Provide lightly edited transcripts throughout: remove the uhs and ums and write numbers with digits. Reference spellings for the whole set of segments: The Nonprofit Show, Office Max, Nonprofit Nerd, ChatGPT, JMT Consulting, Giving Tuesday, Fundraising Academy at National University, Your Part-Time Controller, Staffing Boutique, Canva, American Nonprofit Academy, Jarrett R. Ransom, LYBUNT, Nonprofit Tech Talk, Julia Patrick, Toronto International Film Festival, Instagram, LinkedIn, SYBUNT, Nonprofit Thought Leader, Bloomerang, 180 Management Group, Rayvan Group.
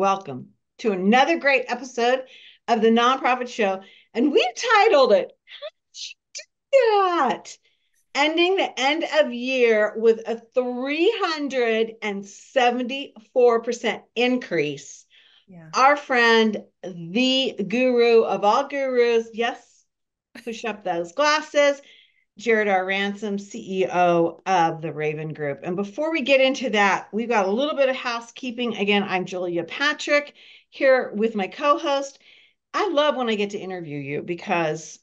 welcome to another great episode of The Nonprofit Show. And we titled it, how did you do that? Ending the end of year with a 374% increase. Yeah. Our friend, the guru of all gurus, yes, push up those glasses, Jarrett R. Ransom, CEO of the Rayvan Group. And before we get into that, we've got a little bit of housekeeping. Again, I'm Julia Patrick here with my co-host. I love when I get to interview you because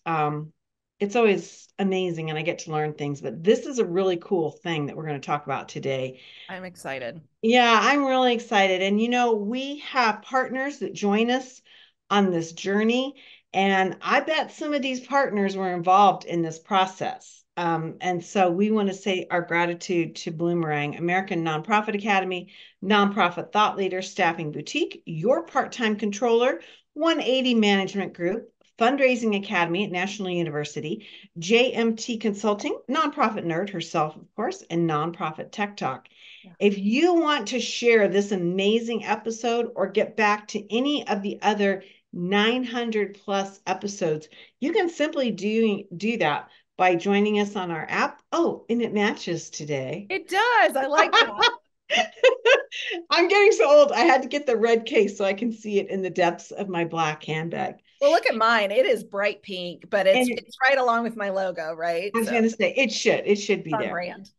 it's always amazing and I get to learn things, but this is a really cool thing that we're going to talk about today. I'm excited. Yeah, I'm really excited. And you know, we have partners that join us on this journey, and I bet some of these partners were involved in this process. And so we want to say our gratitude to Bloomerang, American Nonprofit Academy, Nonprofit Thought Leader, Staffing Boutique, Your Part-Time Controller, 180 Management Group, Fundraising Academy at National University, JMT Consulting, Nonprofit Nerd herself, of course, and Nonprofit Tech Talk. Yeah. If you want to share this amazing episode or get back to any of the other 900 plus episodes, you can simply do that by joining us on our app. Oh, and it matches today. It does. I like that. I'm getting so old. I had to get the red case so I can see it in the depths of my black handbag. Well, look at mine. It is bright pink, but it's right along with my logo, right? I was going to say, it should be there. Brand.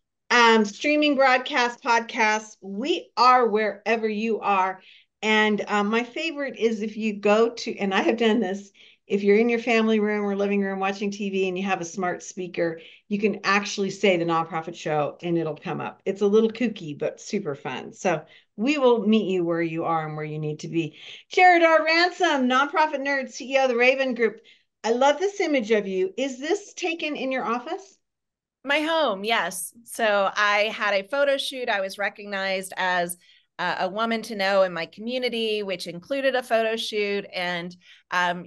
Streaming, broadcast, podcasts. We are wherever you are. And my favorite is if you go to, and I have done this, if you're in your family room or living room watching TV and you have a smart speaker, you can actually say The Nonprofit Show and it'll come up. It's a little kooky, but super fun. So we will meet you where you are and where you need to be. Jarrett R. Ransom, Nonprofit Nerd, CEO of the Rayvan Group. I love this image of you. Is this taken in your office? My home, yes. So I had a photo shoot. I was recognized as a woman to know in my community, which included a photo shoot. And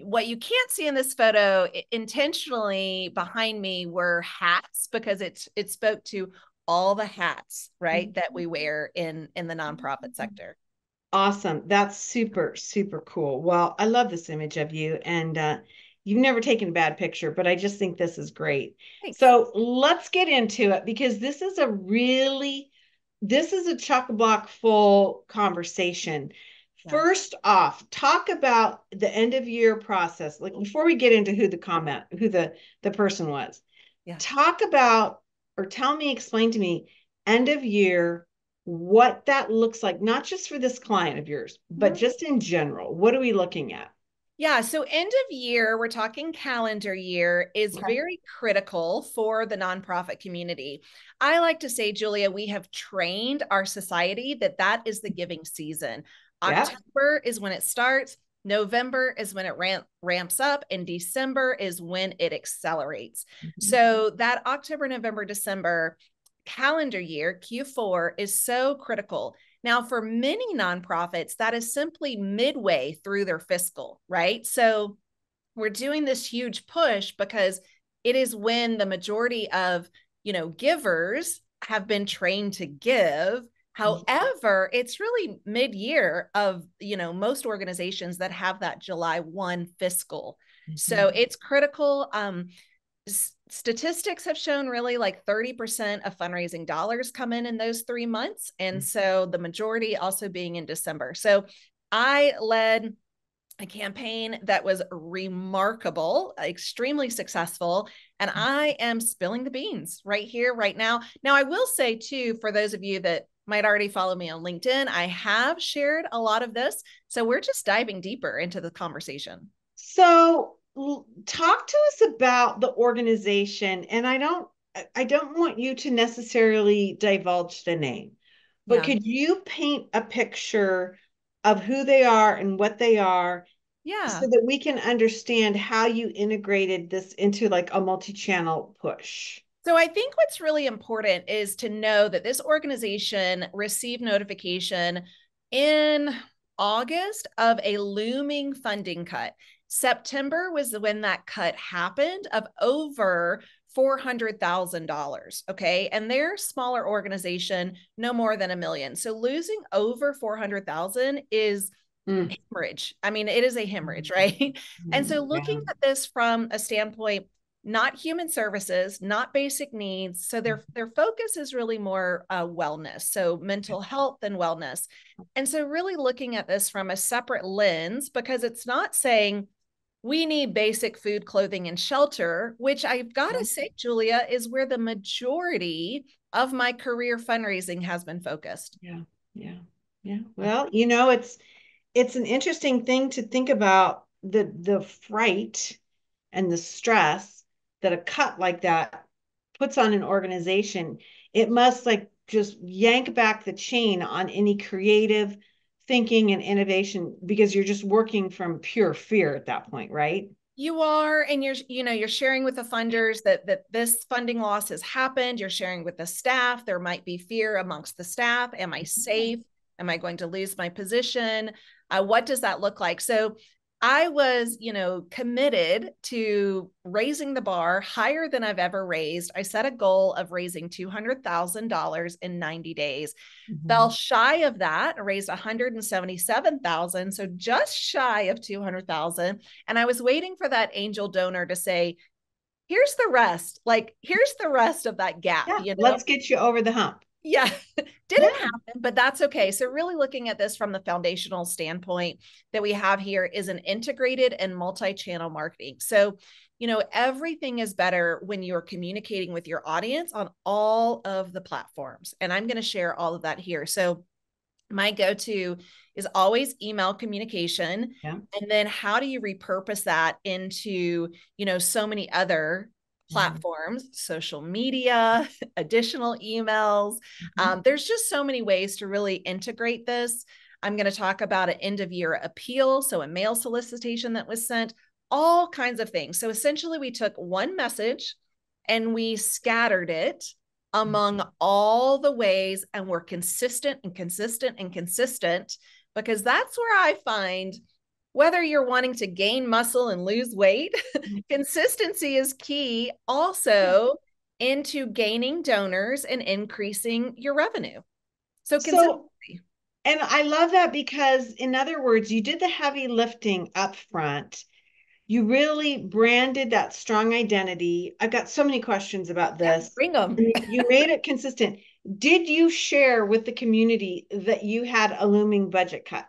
what you can't see in this photo intentionally behind me were hats, because it spoke to all the hats, right, mm-hmm. that we wear in the nonprofit sector. Awesome. That's super, super cool. Well, I love this image of you, and you've never taken a bad picture, but I just think this is great. Thanks. So let's get into it, because this is a really chock-a-block full conversation. Yeah. First off, talk about the end of year process. Like, before we get into who the person was, yeah. Talk about, or explain to me end of year, what that looks like, not just for this client of yours, but mm-hmm. just in general. What are we looking at? Yeah. So end of year, we're talking calendar year, is very critical for the nonprofit community. I like to say, Julia, we have trained our society that is the giving season. Yeah. October is when it starts. November is when it ramps up, and December is when it accelerates. Mm-hmm. So that October, November, December calendar year, Q4, is so critical. Now, for many nonprofits, that is simply midway through their fiscal, right? So we're doing this huge push because it is when the majority of, givers have been trained to give. However, it's really mid-year of, most organizations that have that July 1 fiscal. Mm-hmm. So it's critical. Statistics have shown really like 30% of fundraising dollars come in those 3 months. And mm-hmm. so the majority also being in December. So I led a campaign that was remarkable, extremely successful. And mm-hmm. I am spilling the beans right here, right now. Now, I will say too, for those of you that might already follow me on LinkedIn, I have shared a lot of this. So we're just diving deeper into the conversation. So talk to us about the organization. And I don't want you to necessarily divulge the name, but yeah. Could you paint a picture of who they are and what they are? Yeah. So that we can understand how you integrated this into like a multi-channel push. So I think what's really important is to know that this organization received notification in August of a looming funding cut. September was when that cut happened of over $400,000. Okay. And their smaller organization, no more than $1 million. So losing over $400,000 is hemorrhage. I mean, it is a hemorrhage, right? And so looking at this from a standpoint, not human services, not basic needs. So their focus is really more wellness. So mental health and wellness. And so really looking at this from a separate lens, because it's not saying we need basic food, clothing, and shelter, which I've got to say, Julia, is where the majority of my career fundraising has been focused. Yeah. Well, you know, it's an interesting thing to think about the fright and the stress that a cut like that puts on an organization. It must like just yank back the chain on any creative thinking and innovation, because you're just working from pure fear at that point, right? You are, and you're sharing with the funders that this funding loss has happened. You're sharing with the staff. There might be fear amongst the staff. Am I safe? Am I going to lose my position? What does that look like? So I was, committed to raising the bar higher than I've ever raised. I set a goal of raising $200,000 in 90 days. Fell shy of that. I raised $177,000, so just shy of $200,000. And I was waiting for that angel donor to say, "Here's the rest. Like, here's the rest of that gap. Yeah, let's get you over the hump." Yeah, didn't happen, but that's okay. So really looking at this from the foundational standpoint that we have here is an integrated and multi-channel marketing. So, everything is better when you're communicating with your audience on all of the platforms. And I'm going to share all of that here. So my go-to is always email communication. Yeah. And then how do you repurpose that into, so many other platforms, social media, additional emails. There's just so many ways to really integrate this. I'm going to talk about an end of year appeal. So a mail solicitation that was sent, all kinds of things. So essentially we took one message and we scattered it among all the ways, and we're consistent, because that's where I find, whether you're wanting to gain muscle and lose weight, consistency is key also into gaining donors and increasing your revenue. So consistency. And I love that, because in other words, you did the heavy lifting up front. You really branded that strong identity. I've got so many questions about this. Yeah, bring them. You made it consistent. Did you share with the community that you had a looming budget cut?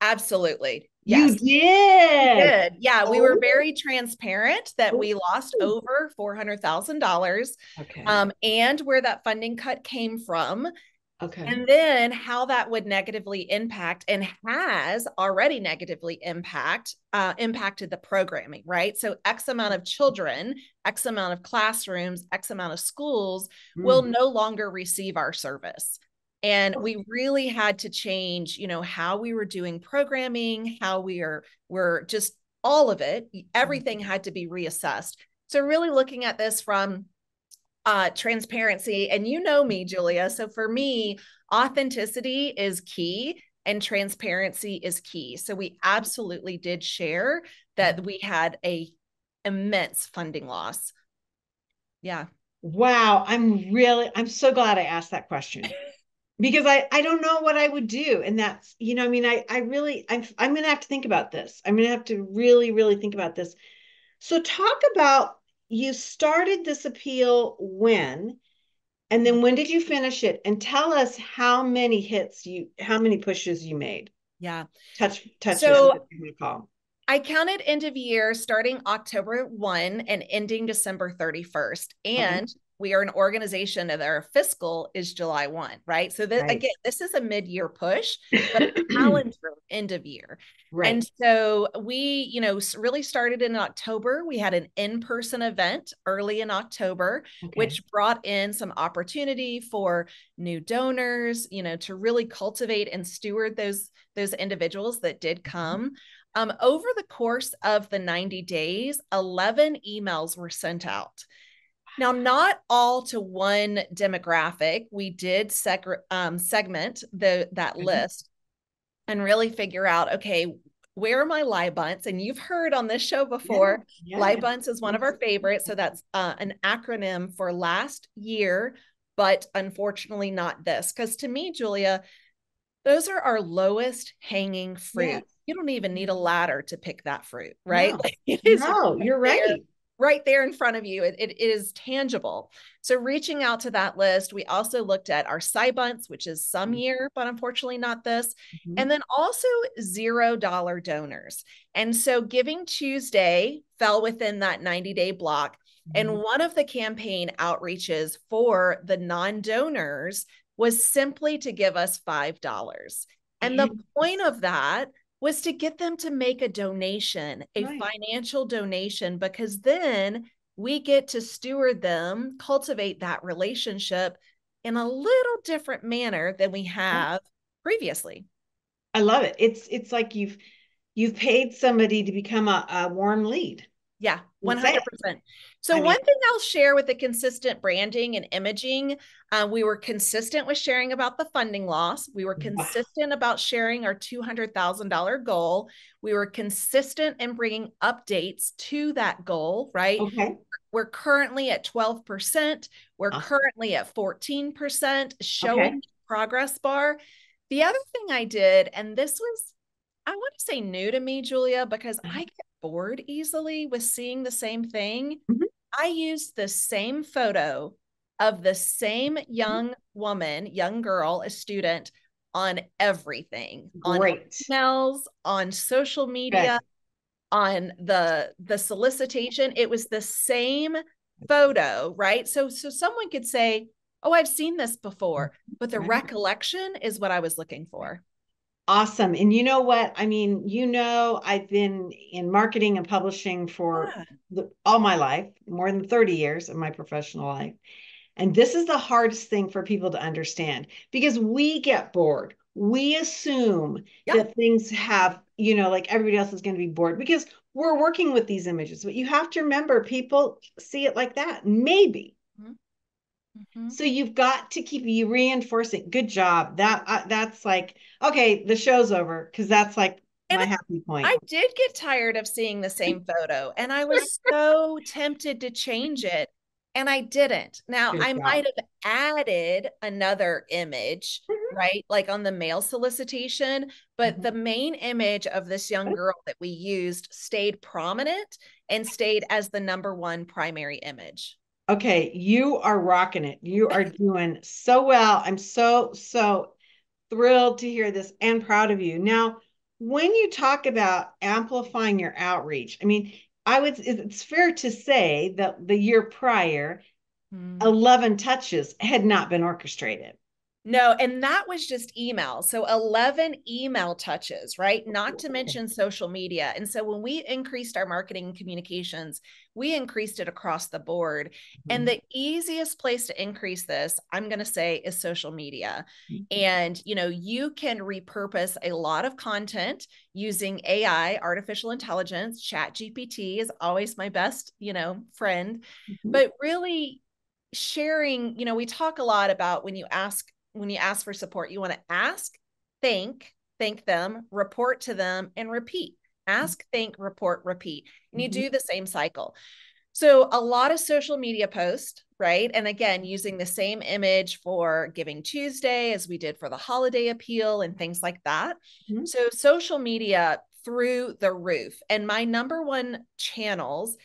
Absolutely. Yes. You did. Yeah. We were very transparent that we lost over $400,000, and where that funding cut came from. Okay. And then how that would negatively impact, and has already negatively impacted the programming, right? So X amount of children, X amount of classrooms, X amount of schools will no longer receive our service. And we really had to change, how we were doing programming, how we're just all of it, everything had to be reassessed. So really looking at this from transparency, and me, Julia. So for me, authenticity is key and transparency is key. So we absolutely did share that we had an immense funding loss. Yeah. Wow. I'm so glad I asked that question. Because I don't know what I would do. And that's, I'm going to have to think about this. I'm going to have to really, really think about this. So talk about, you started this appeal when, and then when did you finish it? And tell us how many pushes you made. Yeah. Touch. So I counted end of year starting October 1 and ending December 31st. And we are an organization that our fiscal is July 1, right? So again, this is a mid-year push, but a calendar end of year. Right. And so we, really started in October. We had an in-person event early in October, which brought in some opportunity for new donors, to really cultivate and steward those individuals that did come. Over the course of the 90 days, 11 emails were sent out. Now, not all to one demographic. We did segment that list and really figure out, where are my LYBUNTs? And you've heard on this show before, LYBUNTs is one of our favorites. So that's an acronym for last year, but unfortunately not this. Because to me, Julia, Those are our lowest hanging fruit. Yeah. You don't even need a ladder to pick that fruit, right? No, like it is you're right. Right there in front of you. It is tangible. So reaching out to that list, we also looked at our SYBUNTs, which is some year, but unfortunately not this. Mm-hmm. And then also $0 donors. And so Giving Tuesday fell within that 90-day block. Mm-hmm. And one of the campaign outreaches for the non-donors was simply to give us $5. Mm-hmm. And the point of that was to get them to make a donation, a financial donation, because then we get to steward them, cultivate that relationship in a little different manner than we have previously. I love it. It's like you've paid somebody to become a warm lead. Yeah, 100%. So one thing I'll share with the consistent branding and imaging, we were consistent with sharing about the funding loss. We were consistent about sharing our $200,000 goal. We were consistent in bringing updates to that goal, right? Okay. We're currently at 12%. We're currently at 14%, showing progress bar. The other thing I did, and this was, I want to say new to me, Julia, because I get bored easily with seeing the same thing. Mm-hmm. I used the same photo of the same young woman, young girl, a student, on everything. Great. On emails, on social media, on the solicitation. It was the same photo, right? So someone could say, oh, I've seen this before, but the recollection is what I was looking for. Awesome. And you know what? I mean, I've been in marketing and publishing for all my life, more than 30 years of my professional life. And this is the hardest thing for people to understand because we get bored. We assume that things have, like everybody else is going to be bored because we're working with these images. But you have to remember people see it like that. Maybe. Mm-hmm. So you've got to keep reinforcing. Good job. That's like, okay, the show's over. Cause that's like my happy point. I did get tired of seeing the same photo and I was so tempted to change it. And I didn't. Now I might have added another image, right? Like on the mail solicitation, but the main image of this young girl that we used stayed prominent and stayed as the #1 primary image. Okay, you are rocking it. You are doing so well. I'm so thrilled to hear this and proud of you. Now, when you talk about amplifying your outreach, I mean, it's fair to say that the year prior, 11 touches had not been orchestrated. No, and that was just email. So 11 email touches, right? Not to mention social media. And so when we increased our marketing and communications, we increased it across the board. Mm-hmm. And the easiest place to increase this, I'm going to say, is social media. Mm-hmm. And, you can repurpose a lot of content using AI, artificial intelligence. ChatGPT is always my best, friend. Mm-hmm. But really sharing, we talk a lot about when you ask for support, you want to ask, thank them, report to them, and repeat. Ask, thank, report, repeat. And you do the same cycle. So a lot of social media posts, right? And again, using the same image for Giving Tuesday as we did for the holiday appeal and things like that. Mm-hmm. So social media through the roof. And my #1 channels,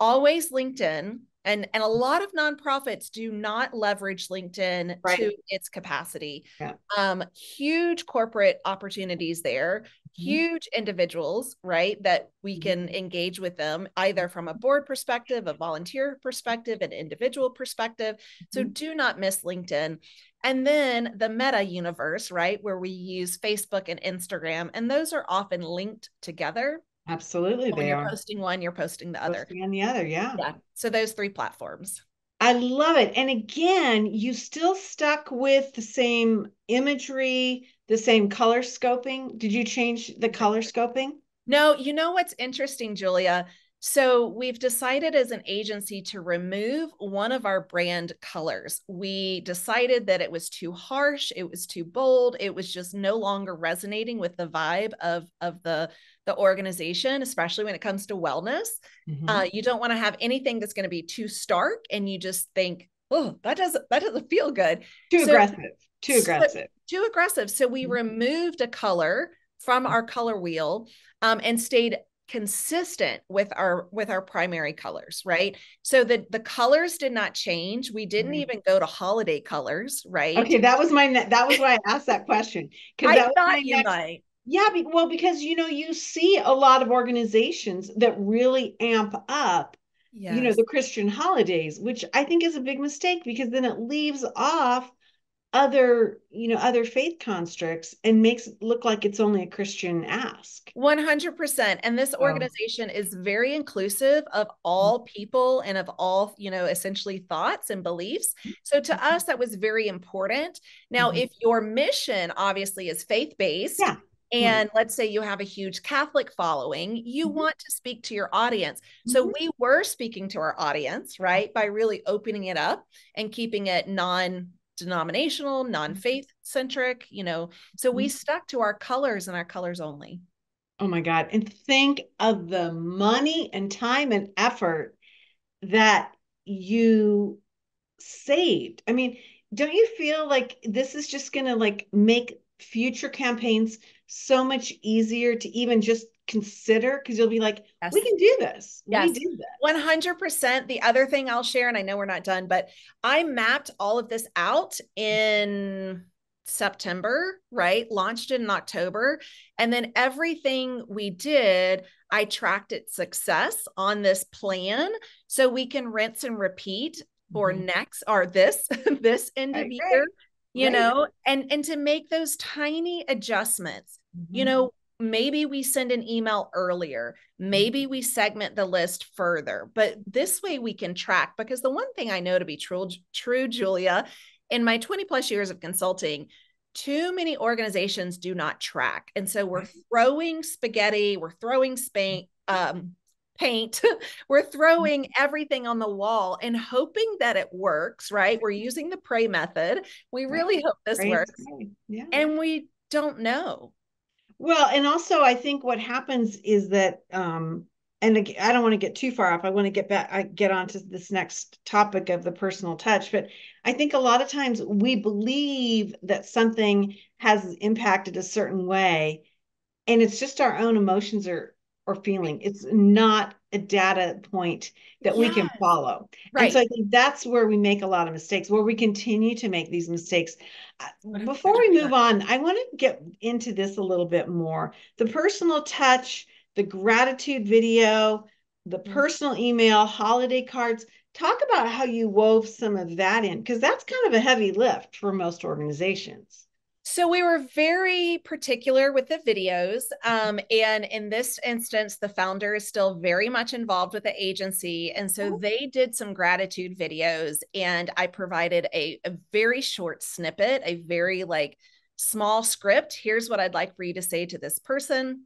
always LinkedIn. And a lot of nonprofits do not leverage LinkedIn to its capacity. Yeah. Huge corporate opportunities there, huge individuals, right, that we can engage with them either from a board perspective, a volunteer perspective, an individual perspective. So do not miss LinkedIn. And then the meta universe, right, where we use Facebook and Instagram, and those are often linked together. Absolutely. When you're posting one, you're posting the other. And the other. Yeah. So those three platforms. I love it. And again, you still stuck with the same imagery, the same color scoping. Did you change the color scoping? No, you know what's interesting, Julia? So we've decided as an agency to remove one of our brand colors. We decided that it was too harsh. It was too bold. It was just no longer resonating with the vibe of the organization, especially when it comes to wellness. Mm-hmm. You don't want to have anything that's going to be too stark and you just think, oh, that doesn't feel good. Too aggressive. too aggressive. So we removed a color from our color wheel and stayed consistent with our primary colors, right? So the colors did not change. We didn't even go to holiday colors, right? Okay, that was why I asked that question. I thought you might. Yeah, well, because you see a lot of organizations that really amp up, the Christian holidays, which I think is a big mistake, because then it leaves off other, other faith constructs and makes it look like it's only a Christian ask. 100%. And this organization is very inclusive of all people and of all, essentially thoughts and beliefs. So to us, that was very important. Now, if your mission obviously is faith-based, and let's say you have a huge Catholic following, you want to speak to your audience. So we were speaking to our audience, right? By really opening it up and keeping it non-denominational, non-faith centric, so we stuck to our colors and our colors only. Oh my God. And think of the money and time and effort that you saved. I mean, don't you feel like this is just going to make future campaigns so much easier to even just consider? Because you'll be like, we can do this. Yes. We do this. 100%. The other thing I'll share, and I know we're not done, but I mapped all of this out in September, right? Launched in October. And then everything we did, I tracked its success on this plan. So we can rinse and repeat for next or this end of year, and to make those tiny adjustments, maybe we send an email earlier, maybe we segment the list further, but this way we can track, because the one thing I know to be true, Julia, in my 20+ years of consulting, too many organizations do not track. And so we're throwing spaghetti, we're throwing paint, we're throwing everything on the wall and hoping that it works, right? We're using the pray method. We really hope this works. Yeah. And we don't know. Well, and also I think what happens is that, and I don't want to get too far off. I want to get onto this next topic of the personal touch, but I think a lot of times we believe that something has impacted a certain way, and it's just our own emotions or feeling. It's not a data point that we can follow. Right. And so I think that's where we make a lot of mistakes, where we continue to make these mistakes. Before we move on, I want to get into this a little bit more. The personal touch, the gratitude video, the personal email, holiday cards. Talk about how you wove some of that in, because that's kind of a heavy lift for most organizations. So we were very particular with the videos. And in this instance, the founder is still very much involved with the agency. And so they did some gratitude videos, and I provided a very short snippet, a very small script. Here's what I'd like for you to say to this person.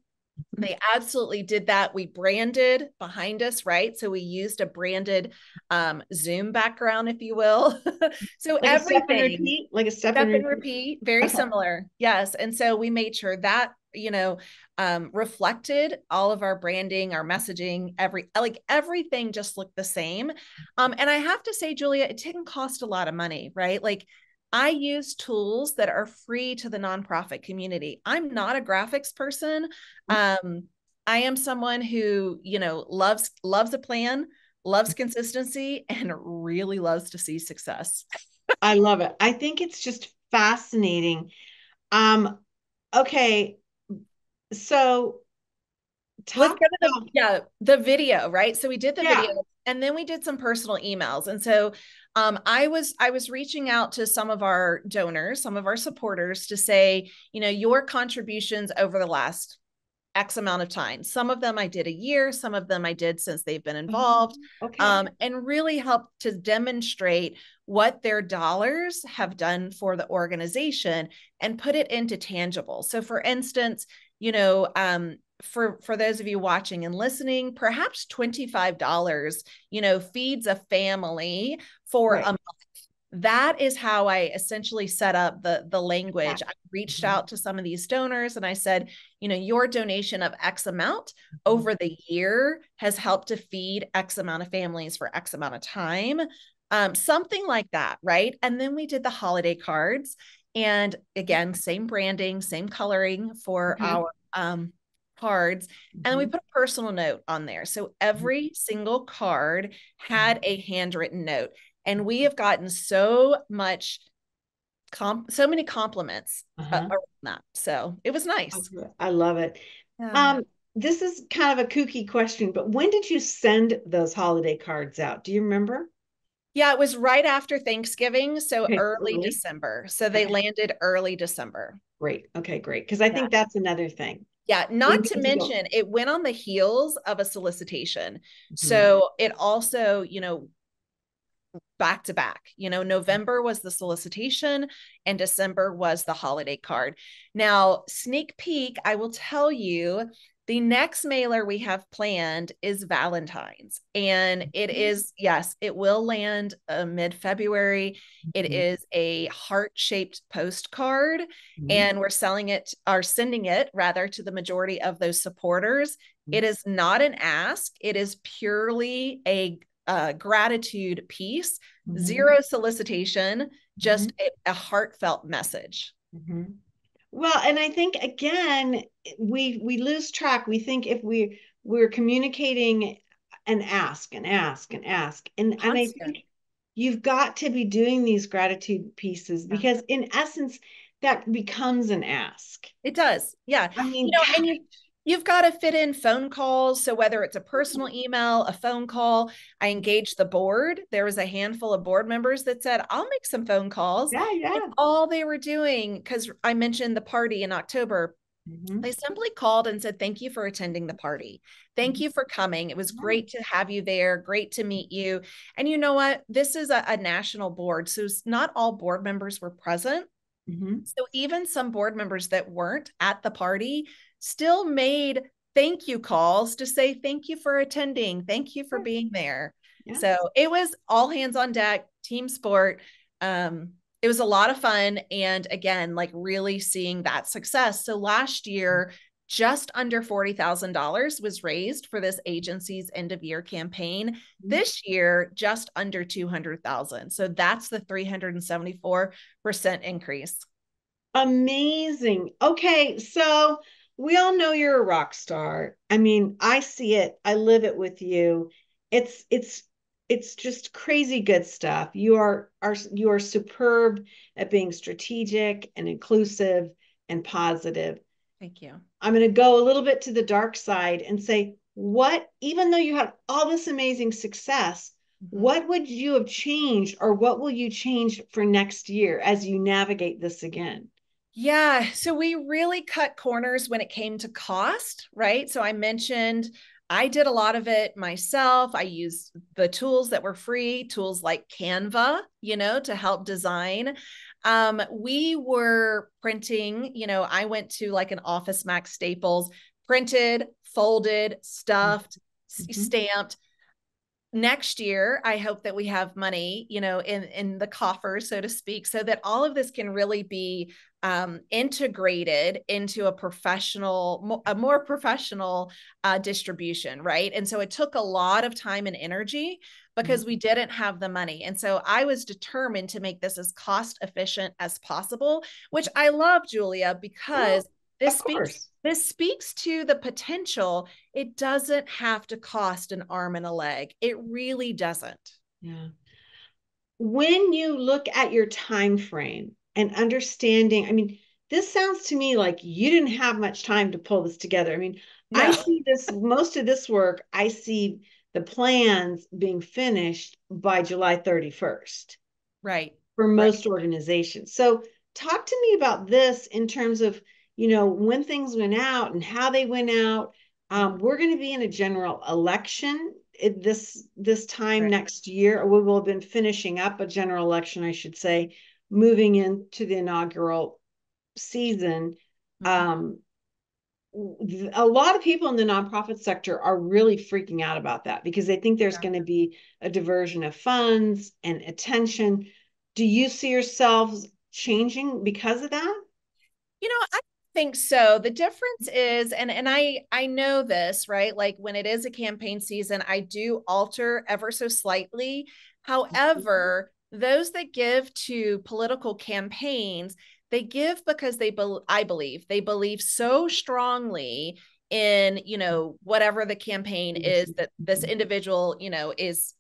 They absolutely did that. We branded behind us, right? So we used a branded Zoom background, if you will. So everything, like a step and repeat, very similar. Yes. And so we made sure that, reflected all of our branding, our messaging, everything just looked the same. And I have to say, Julia, it didn't cost a lot of money, right? I use tools that are free to the nonprofit community. I'm not a graphics person. I am someone who, loves a plan, loves consistency, and really loves to see success. I love it. I think it's just fascinating. Okay. So let's go to the video, right? So we did the video, and then we did some personal emails. And so I was reaching out to some of our donors, some of our supporters, to say, your contributions over the last X amount of time. Some of them I did a year, some of them I did since they've been involved, and really helped to demonstrate what their dollars have done for the organization and put it into tangible. So for instance, for those of you watching and listening, perhaps $25, feeds a family for a month. That is how I essentially set up the language. I reached out to some of these donors and I said, your donation of X amount over the year has helped to feed X amount of families for X amount of time. Something like that, right? And then we did the holiday cards. And again, same branding, same coloring for our cards. And then we put a personal note on there. So every single card had a handwritten note. And we have gotten so much, so many compliments around that. So it was nice. I love it. Yeah. This is kind of a kooky question, but when did you send those holiday cards out? Do you remember? Yeah, it was right after Thanksgiving. So okay, early December. So they landed early December. Great. Okay, great. Because I think that's another thing. Yeah. Not to mention, it went on the heels of a solicitation. So it also, you know, back to back, you know, November was the solicitation and December was the holiday card. Now, sneak peek, I will tell you, the next mailer we have planned is Valentine's, and it is, yes, it will land mid-February. It is a heart-shaped postcard and we're selling it, or sending it rather, to the majority of those supporters. It is not an ask. It is purely a gratitude piece, zero solicitation, just a heartfelt message. Well, and I think, again, we lose track. We think if we're communicating and ask and ask and ask. And I think you've got to be doing these gratitude pieces, because in essence, that becomes an ask. It does. Yeah. I mean, you know, and you've got to fit in phone calls. So whether it's a personal email, a phone call, I engaged the board. There was a handful of board members that said, I'll make some phone calls. Yeah, yeah. And all they were doing, because I mentioned the party in October, they simply called and said, thank you for attending the party. Thank you for coming. It was great to have you there. Great to meet you. And you know what? This is a national board. So not all board members were present. So even some board members that weren't at the party still made thank you calls to say, thank you for attending. Thank you for being there. Yeah. So it was all hands on deck, team sport. It was a lot of fun. And again, like really seeing that success. So last year, just under $40,000 was raised for this agency's end of year campaign. This year, just under 200,000. So that's the 374% increase. Amazing. Okay. So we all know you're a rock star. I mean, I see it. I live it with you. It's just crazy good stuff. You are superb at being strategic and inclusive and positive. Thank you. I'm going to go a little bit to the dark side and say, even though you had all this amazing success, what would you have changed, or what will you change for next year as you navigate this again? Yeah. So we really cut corners when it came to cost, right? So I mentioned I did a lot of it myself. I used the tools that were free, tools like Canva, you know, to help design. We were printing, you know, I went to like an Office Max Staples, printed, folded, stuffed, stamped. Next year, I hope that we have money, you know, in the coffer, so to speak, so that all of this can really be integrated into a more professional distribution, right? And so it took a lot of time and energy because we didn't have the money. And so I was determined to make this as cost efficient as possible, which I love, Julia, because this speaks to the potential. It doesn't have to cost an arm and a leg. It really doesn't. Yeah. When you look at your time frame and understanding, I mean, this sounds to me like you didn't have much time to pull this together. I mean, I see this, most of this work, I see the plans being finished by July 31st. Right. For most organizations. So talk to me about this in terms of, you know, when things went out and how they went out. We're going to be in a general election this time next year, or we will have been finishing up a general election, I should say, moving into the inaugural season. A lot of people in the nonprofit sector are really freaking out about that because they think there's going to be a diversion of funds and attention. Do you see yourselves changing because of that? You know, I think so. The difference is, and I know this, right? Like when it is a campaign season, I do alter ever so slightly. However, those that give to political campaigns, They give because I believe they believe so strongly in, you know, whatever the campaign is that this individual, you know, is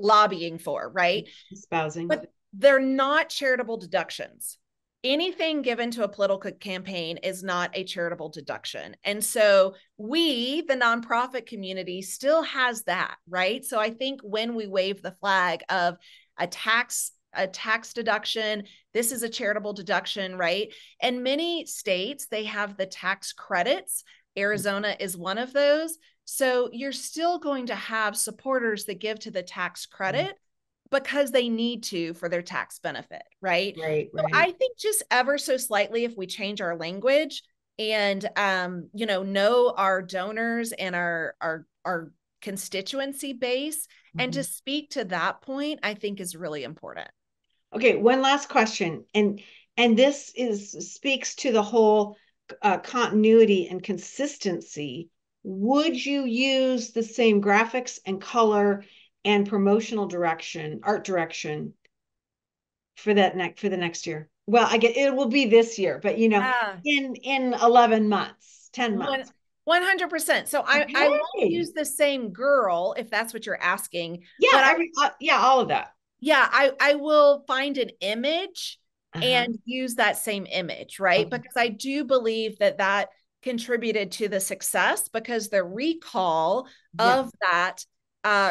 lobbying for, right? Espousing. But they're not charitable deductions. Anything given to a political campaign is not a charitable deduction. And so we, the nonprofit community, still has that, right? So I think when we wave the flag of a tax deduction, this is a charitable deduction, right? And many states, they have the tax credits. Arizona is one of those. So you're still going to have supporters that give to the tax credit because they need to for their tax benefit, right? Right. So I think just ever so slightly, if we change our language and, you know our donors and our constituency base, and to speak to that point, I think is really important. Okay, one last question. And this speaks to the whole continuity and consistency. Would you use the same graphics and color and promotional direction, art direction for the next year? Well, I get it will be this year, but you know, in 11 months, 10 months. 100%. So I won't use the same girl if that's what you're asking. Yeah, but I all of that. Yeah, I will find an image and use that same image, right? Because I do believe that contributed to the success, because the recall of that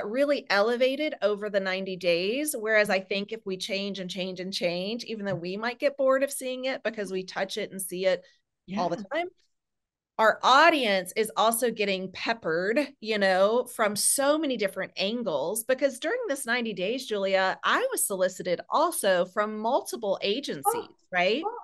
really elevated over the 90 days. Whereas I think if we change and change and change, even though we might get bored of seeing it because we touch it and see it all the time, our audience is also getting peppered, you know, from so many different angles, because during this 90 days, Julia, I was solicited also from multiple agencies, right? Oh.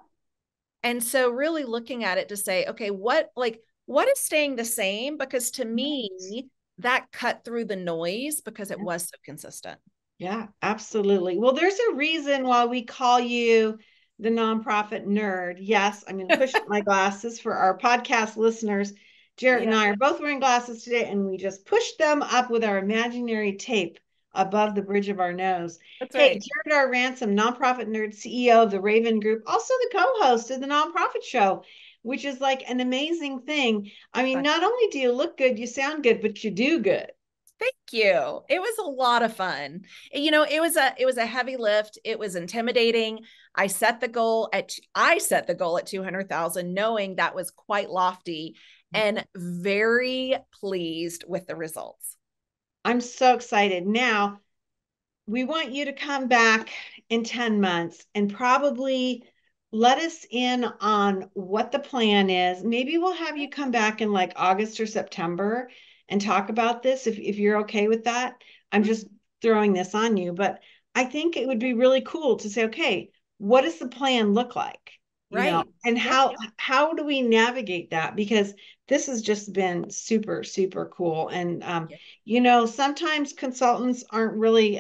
And so really looking at it to say, okay, what is staying the same? Because to me, that cut through the noise because it was so consistent. Yeah, absolutely. Well, there's a reason why we call you the Nonprofit Nerd. Yes, I'm going to push my glasses for our podcast listeners. Jarrett and I are both wearing glasses today, and we just pushed them up with our imaginary tape above the bridge of our nose. That's right. Hey, Jarrett R. Ransom, Nonprofit Nerd, CEO of the Rayvan Group, also the co-host of the Nonprofit Show, which is like an amazing thing. I mean, not only do you look good, you sound good, but you do good. Thank you. It was a lot of fun. You know, it was a heavy lift. It was intimidating. I set the goal at 200,000, knowing that was quite lofty, and very pleased with the results. I'm so excited. Now, we want you to come back in 10 months and probably let us in on what the plan is. Maybe we'll have you come back in like August or September and talk about this, if you're okay with that. I'm just throwing this on you, but I think it would be really cool to say, okay, what does the plan look like? Right. You know, and how do we navigate that? Because this has just been super, super cool. And, you know, sometimes consultants aren't really,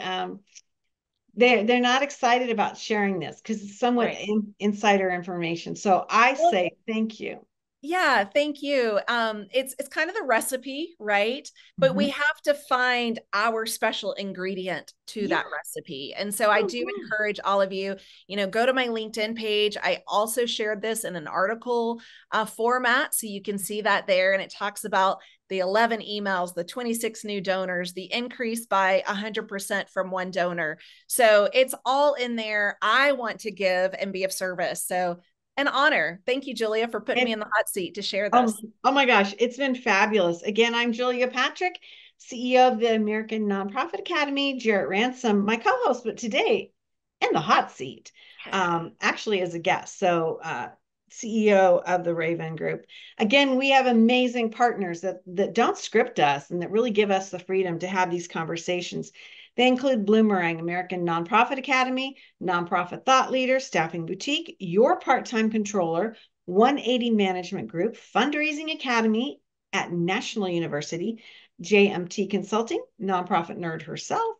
they're not excited about sharing this because it's somewhat insider information. So I say, thank you. Yeah, thank you. It's kind of the recipe, right? But we have to find our special ingredient to that recipe. And so I do encourage all of you, you know, go to my LinkedIn page. I also shared this in an article format, so you can see that there. And it talks about the 11 emails, the 26 new donors, the increase by 100% from one donor. So it's all in there. I want to give and be of service. So an honor. Thank you, Julia, for putting me in the hot seat to share this. Oh my gosh, it's been fabulous. Again, I'm Julia Patrick, CEO of the American Nonprofit Academy, Jarrett Ransom, my co-host, but today in the hot seat, actually as a guest. So CEO of the Rayvan Group. Again, we have amazing partners that don't script us and that really give us the freedom to have these conversations. They include Bloomerang, American Nonprofit Academy, Nonprofit Thought Leader, Staffing Boutique, Your Part-Time Controller, 180 Management Group, Fundraising Academy at National University, JMT Consulting, Nonprofit Nerd herself,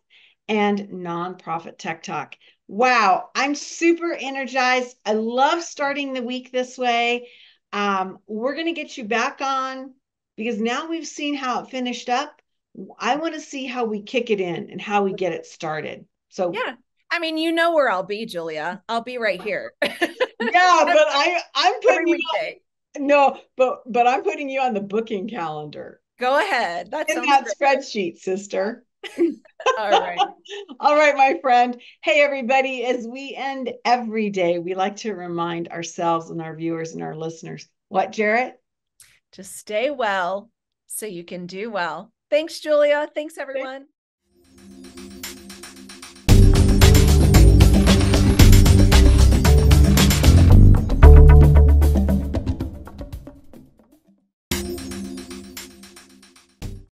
and Nonprofit Tech Talk. Wow, I'm super energized. I love starting the week this way. We're going to get you back on because now we've seen how it finished up. I want to see how we kick it in and how we get it started. So yeah, I mean, you know where I'll be, Julia. I'll be right here. Yeah, but I'm putting you on, but I'm putting you on the booking calendar. Go ahead. That's in that spreadsheet, sister. All right. All right, my friend. Hey, everybody, as we end every day, we like to remind ourselves and our viewers and our listeners. What, Jarrett? Just stay well so you can do well. Thanks, Julia. Thanks, everyone.